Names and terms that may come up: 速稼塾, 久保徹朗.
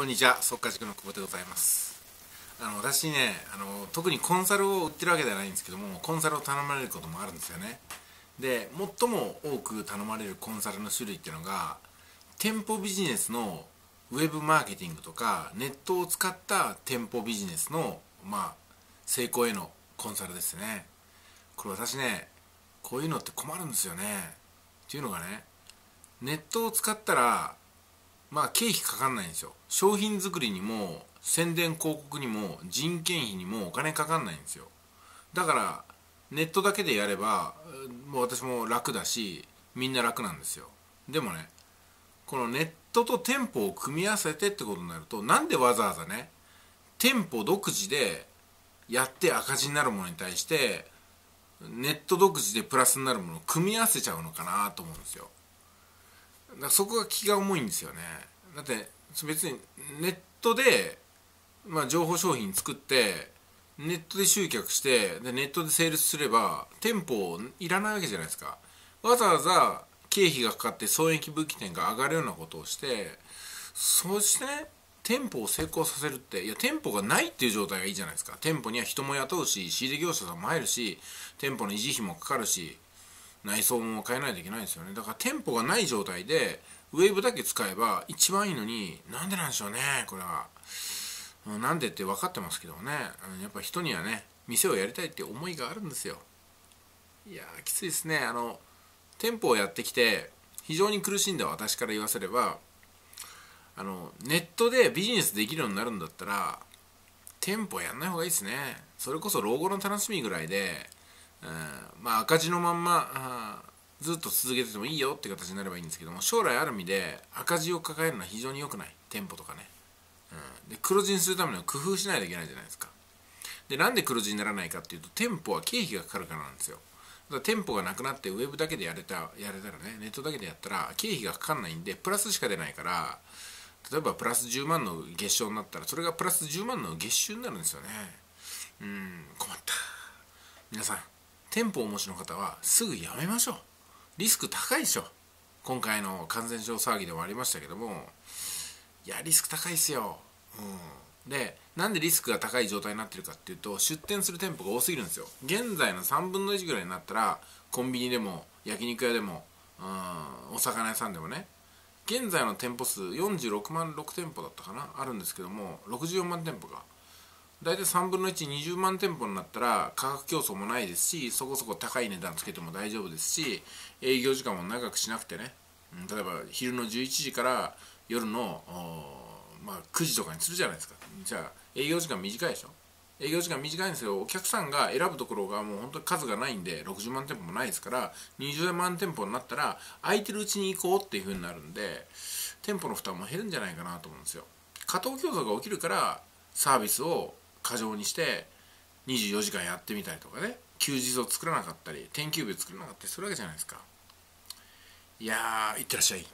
こんにちは、速稼塾の久保でございます。私ね、特にコンサルを売ってるわけではないんですけども、コンサルを頼まれることもあるんですよね。で、最も多く頼まれるコンサルの種類っていうのが、店舗ビジネスのウェブマーケティングとかネットを使った店舗ビジネスの成功へのコンサルですね。これ私ね、こういうのって困るんですよね。っていうのがね、ネットを使ったら経費かかんないんですよ。商品作りにも宣伝広告にも人件費にもお金かかんないんですよ。だからネットだけでやればもう私も楽だし、みんな楽なんですよ。でもね、このネットと店舗を組み合わせてってことになると、なんでわざわざね、店舗独自でやって赤字になるものに対してネット独自でプラスになるものを組み合わせちゃうのかなと思うんですよ。だからそこが気が重いんですよね。だって別にネットで、情報商品作ってネットで集客して、でネットでセールスすれば店舗いらないわけじゃないですか。わざわざ経費がかかって損益分岐点が上がるようなことをして、そしてね、店舗を成功させるって、いや店舗がないっていう状態がいいじゃないですか。店舗には人も雇うし、仕入れ業者さんも入るし、店舗の維持費もかかるし、内装も変えないといけないんですよね。だから店舗がない状態でウェブだけ使えば一番いいのに、なんでなんでしょうね。これはなんでって分かってますけどね、やっぱ人にはね、店をやりたいって思いがあるんですよ。いやー、きついですね。店舗をやってきて非常に苦しんだ私から言わせれば、ネットでビジネスできるようになるんだったら店舗やんない方がいいですね。それこそ老後の楽しみぐらいで、赤字のまんまずっと続けててもいいよって形になればいいんですけども、将来ある意味で赤字を抱えるのは非常に良くない。店舗とかね、で黒字にするためには工夫しないといけないじゃないですか。で、なんで黒字にならないかっていうと、店舗は経費がかかるからなんですよ。だから店舗がなくなってウェブだけでやれたらね、ネットだけでやったら経費がかかんないんでプラスしか出ないから、例えばプラス10万の月賞になったらそれがプラス10万の月収になるんですよね。困った。皆さん、店舗をお持ちの方はすぐやめましょう。リスク高いでしょ。今回の感染症騒ぎでもありましたけども、いやリスク高いですよ。で、なんでリスクが高い状態になってるかっていうと、出店する店舗が多すぎるんですよ。現在の3分の1ぐらいになったら、コンビニでも焼肉屋でもお魚屋さんでもね、現在の店舗数46万6店舗だったかな、あるんですけども、64万店舗が大体3分の1、20万店舗になったら価格競争もないですし、そこそこ高い値段つけても大丈夫ですし、営業時間も長くしなくてね、例えば昼の11時から夜の9時とかにするじゃないですか。じゃあ営業時間短いでしょ。営業時間短いんですけど、お客さんが選ぶところがもう本当に数がないんで、60万店舗もないですから、20万店舗になったら空いてるうちに行こうっていう風になるんで、店舗の負担も減るんじゃないかなと思うんですよ。過当競争が起きるからサービスを過剰にして24時間やってみたりとかね、休日を作らなかったり、天休日を作らなかったりするわけじゃないですか。いやー、いってらっしゃい。